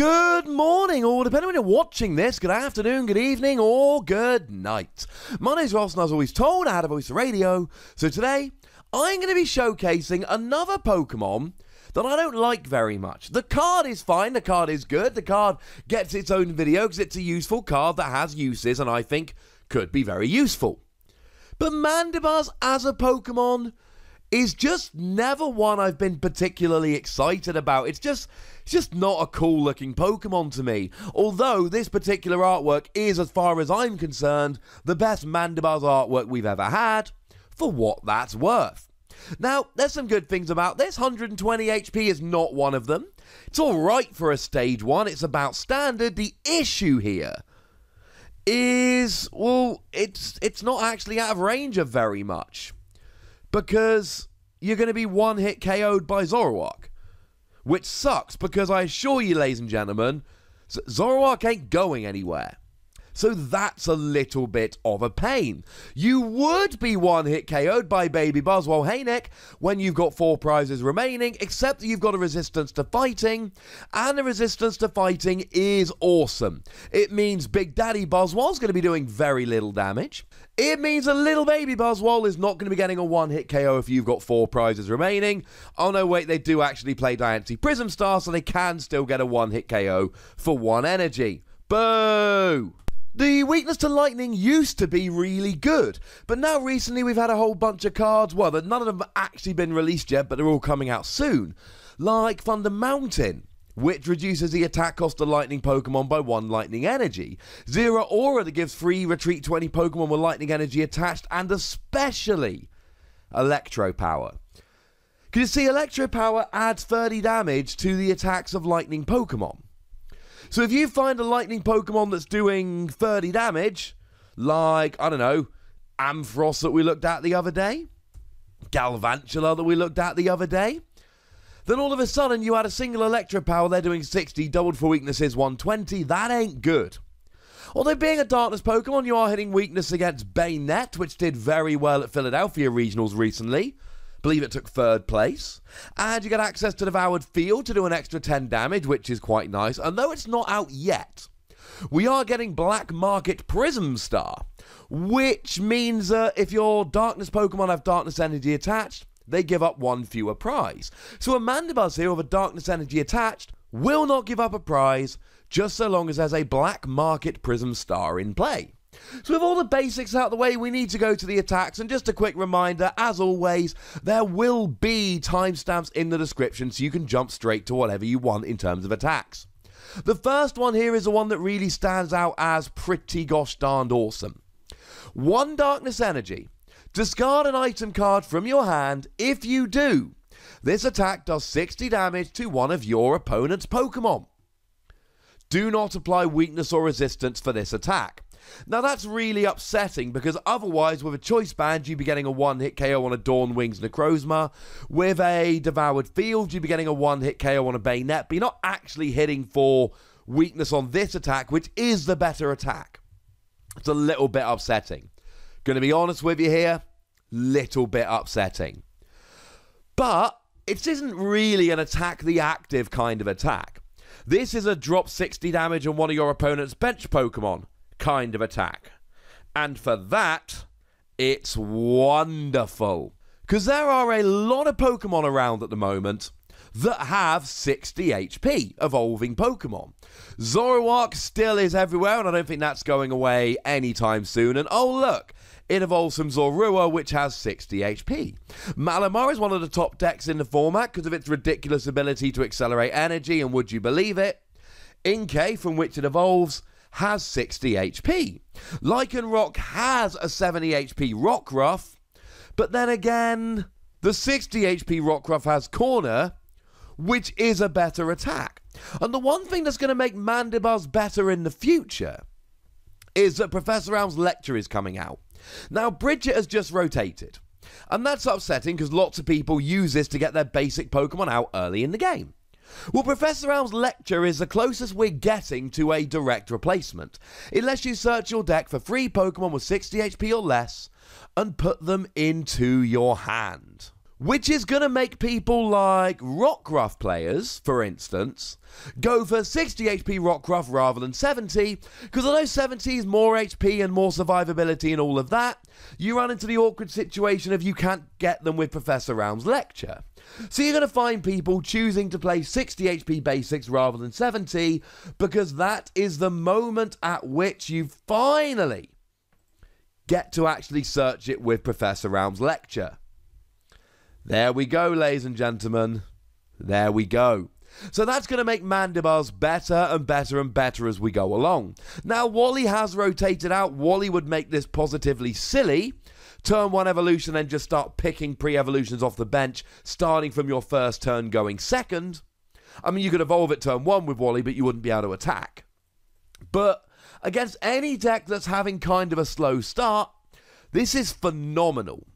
Good morning, or depending on when you're watching this, good afternoon, good evening, or good night. My name's Ross, and as always told, I had a voice for radio. So today, I'm going to be showcasing another Pokemon that I don't like very much. The card is fine, the card is good, the card gets its own video because it's a useful card that has uses and I think could be very useful. But Mandibuzz as a Pokemon is just never one I've been particularly excited about. It's just not a cool looking Pokemon to me. Although this particular artwork is, as far as I'm concerned, the best Mandibuzz artwork we've ever had, for what that's worth. Now, there's some good things about this. 120 HP is not one of them. It's alright for a stage 1, it's about standard. The issue here is, well, it's not actually out of range of very much, because you're going to be one hit KO'd by Zoroark, which sucks, because I assure you, ladies and gentlemen, Zoroark ain't going anywhere. So that's a little bit of a pain. You would be one hit KO'd by Baby Buzzwole Haynek when you've got 4 prizes remaining, except that you've got a resistance to fighting, and the resistance to fighting is awesome. It means Big Daddy Buzzwole's going to be doing very little damage. It means a little baby Buzzwole is not going to be getting a one-hit KO if you've got 4 prizes remaining. Oh no, wait, they do actually play Diancie Prism Star, so they can still get a one-hit KO for 1 energy. Boo! The weakness to lightning used to be really good, but now recently we've had a whole bunch of cards, well, none of them have actually been released yet, but they're all coming out soon, like Thunder Mountain, which reduces the attack cost of lightning Pokemon by 1 lightning energy. Zeraora, that gives free retreat to any Pokemon with lightning energy attached, and especially Electro Power. Because you see, Electro Power adds 30 damage to the attacks of lightning Pokemon. So if you find a lightning Pokemon that's doing 30 damage, like, I don't know, Ampharos that we looked at the other day, Galvantula that we looked at the other day, then all of a sudden you add a single Electro Power, they're doing 60, doubled for weaknesses, 120. That ain't good. Although being a darkness Pokemon, you are hitting weakness against Bayonet, which did very well at Philadelphia Regionals recently. Believe it took 3rd place. And you get access to Devoured Field to do an extra 10 damage, which is quite nice. And though it's not out yet, we are getting Black Market Prism Star, which means that if your darkness Pokemon have darkness energy attached, they give up 1 fewer prize. So a Mandibuzz here with a darkness energy attached will not give up a prize, just so long as there's a Black Market Prism Star in play. So with all the basics out of the way, we need to go to the attacks, and just a quick reminder, as always, there will be timestamps in the description so you can jump straight to whatever you want in terms of attacks. The first one here is the one that really stands out as pretty gosh darned awesome. 1 darkness energy. Discard an item card from your hand. If you do, this attack does 60 damage to one of your opponent's Pokemon. Do not apply weakness or resistance for this attack. Now that's really upsetting, because otherwise with a choice band you'd be getting a 1-hit KO on a Dawn Wings Necrozma. With a Devoured Field you'd be getting a 1-hit KO on a Bayonet, but you're not actually hitting for weakness on this attack, which is the better attack. It's a little bit upsetting. Going to be honest with you here, little bit upsetting. But it isn't really an attack the active kind of attack. This is a drop 60 damage on one of your opponent's bench Pokemon kind of attack. And for that, it's wonderful. Because there are a lot of Pokemon around at the moment that have 60 HP, evolving Pokemon. Zoroark still is everywhere, and I don't think that's going away anytime soon. And oh look, it evolves from Zorua, which has 60 HP. Malamar is one of the top decks in the format because of its ridiculous ability to accelerate energy, and would you believe it? Inkay, from which it evolves, has 60 HP. Lycanroc has a 70 HP Rockruff, but then again, the 60 HP Rockruff has Corner, which is a better attack. And the one thing that's going to make Mandibuzz better in the future is that Professor Elm's Lecture is coming out. Now, Bridget has just rotated, and that's upsetting because lots of people use this to get their basic Pokemon out early in the game. Well, Professor Elm's Lecture is the closest we're getting to a direct replacement. It lets you search your deck for free Pokemon with 60 HP or less and put them into your hand. which is going to make people like Rockruff players, for instance, go for 60 HP Rockruff rather than 70, because although 70 is more HP and more survivability and all of that, you run into the awkward situation of you can't get them with Professor Elm's Lecture. So you're going to find people choosing to play 60 HP basics rather than 70, because that is the moment at which you finally get to actually search it with Professor Elm's Lecture. There we go, ladies and gentlemen. There we go. So that's going to make Mandibuzz better and better and better as we go along. Now, Wally has rotated out. Wally would make this positively silly. Turn one evolution and just start picking pre-evolutions off the bench, starting from your first turn going second. I mean, you could evolve it turn one with Wally, but you wouldn't be able to attack. But against any deck that's having kind of a slow start, this is phenomenal.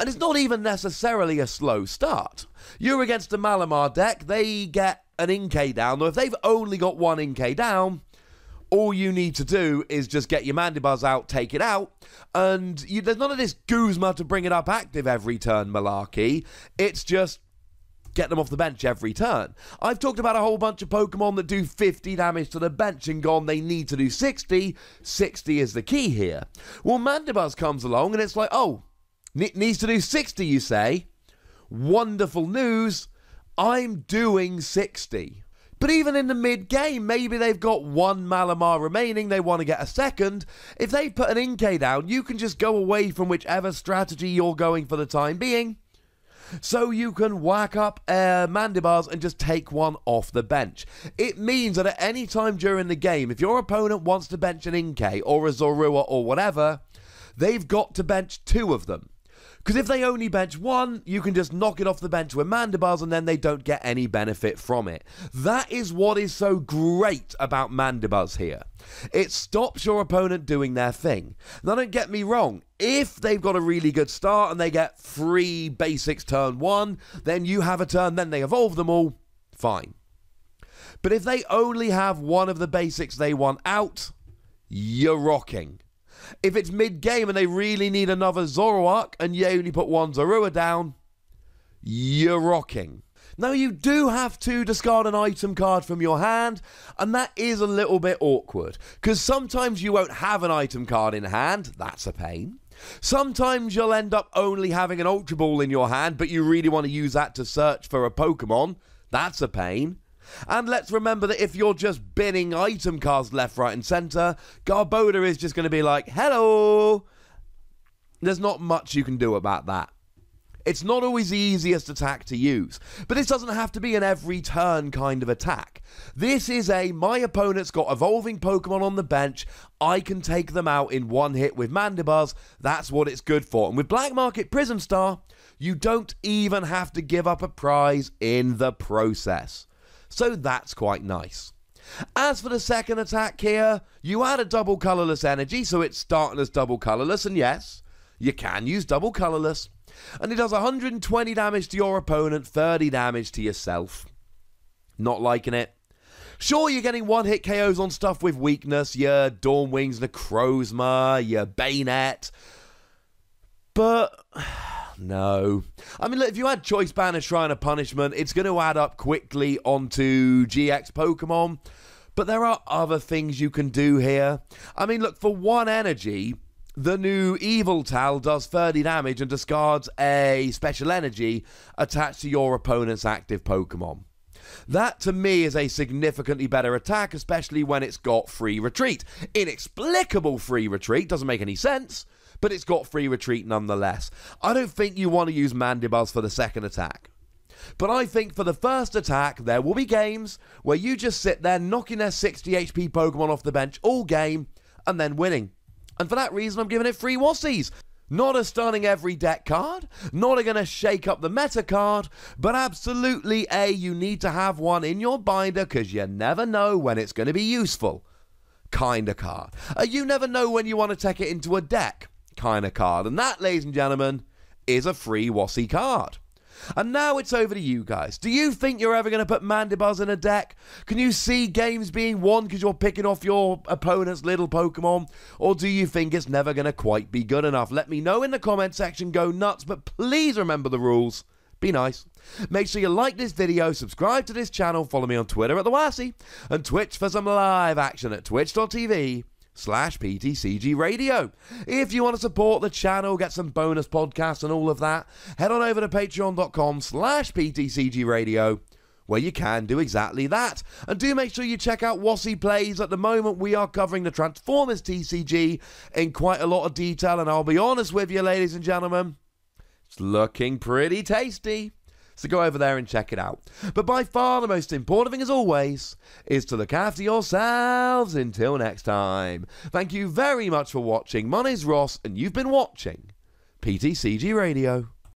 And it's not even necessarily a slow start. You're against a Malamar deck, they get an Inkay down. Now, if they've only got one Inkay down, all you need to do is just get your Mandibuzz out, take it out, and there's none of this Guzma to bring it up active every turn malarkey. It's just get them off the bench every turn. I've talked about a whole bunch of Pokemon that do 50 damage to the bench and gone, they need to do 60. 60 is the key here. Well, Mandibuzz comes along and it's like, oh, it needs to do 60, you say? Wonderful news, I'm doing 60. But even in the mid-game, maybe they've got one Malamar remaining, they want to get a second. If they put an Inkay down, you can just go away from whichever strategy you're going for the time being. So you can whack up Mandibuzz and just take one off the bench. It means that at any time during the game, if your opponent wants to bench an Inkay or a Zorua or whatever, they've got to bench two of them. Because if they only bench one, you can just knock it off the bench with Mandibuzz and then they don't get any benefit from it. That is what is so great about Mandibuzz here. It stops your opponent doing their thing. Now don't get me wrong, if they've got a really good start and they get free basics turn one, then you have a turn, then they evolve them all, fine. But if they only have one of the basics they want out, you're rocking. If it's mid-game and they really need another Zoroark and you only put one Zorua down, you're rocking. Now, you do have to discard an item card from your hand, and that is a little bit awkward, because sometimes you won't have an item card in hand. That's a pain. Sometimes you'll end up only having an Ultra Ball in your hand, but you really want to use that to search for a Pokemon. That's a pain. And let's remember that if you're just binning item cards left, right, and centre, Garbodor is just going to be like, hello! There's not much you can do about that. It's not always the easiest attack to use, but this doesn't have to be an every turn kind of attack. This is a, my opponent's got evolving Pokemon on the bench, I can take them out in one hit with Mandibuzz, that's what it's good for. And with Black Market Prism Star, you don't even have to give up a prize in the process. So that's quite nice. As for the second attack here, you add a double colourless energy, so it's starting as double colourless, and yes, you can use double colourless. And it does 120 damage to your opponent, 30 damage to yourself. Not liking it. Sure, you're getting one-hit KOs on stuff with weakness, your Dawn Wings Necrozma, your Bayonet, but no. I mean, look, if you add Choice Banner, Shrine of Punishment, it's going to add up quickly onto GX Pokemon. But there are other things you can do here. I mean, look, for one energy, the new Evil Tal does 30 damage and discards a special energy attached to your opponent's active Pokemon. That, to me, is a significantly better attack, especially when it's got free retreat. Inexplicable free retreat, doesn't make any sense. But it's got free retreat nonetheless. I don't think you want to use Mandibuzz for the second attack. But I think for the first attack, there will be games where you just sit there knocking their 60 HP Pokemon off the bench all game and then winning. And for that reason, I'm giving it free Wossies. Not a stunning every deck card, not a going to shake up the meta card, but absolutely a you need to have one in your binder because you never know when it's going to be useful kind of card. You never know when you want to take it into a deck kind of card, and that, ladies and gentlemen, is a free Wossy card. And now it's over to you guys. Do you think you're ever going to put Mandibuzz in a deck? Can you see games being won because you're picking off your opponent's little Pokemon, or do you think it's never going to quite be good enough? Let me know in the comment section. Go nuts, but please remember the rules Be nice. Make sure you like this video, subscribe to this channel, follow me on Twitter at the Wossy, and Twitch for some live action at twitch.tv/PTCG Radio. If you want to support the channel, get some bonus podcasts and all of that, head on over to patreon.com/PTCG Radio. Where you can do exactly that. And do make sure you check out Wossy Plays. At the moment, we are covering the Transformers TCG in quite a lot of detail, and I'll be honest with you, ladies and gentlemen, it's looking pretty tasty. So go over there and check it out. But by far the most important thing, as always, is to look after yourselves until next time. Thank you very much for watching. My name's Ross, and you've been watching PTCG Radio.